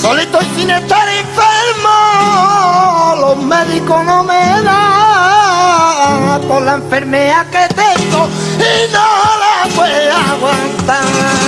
solito y sin estar enfermo, los médicos no me dan por la enfermedad que tengo y no la voy a aguantar.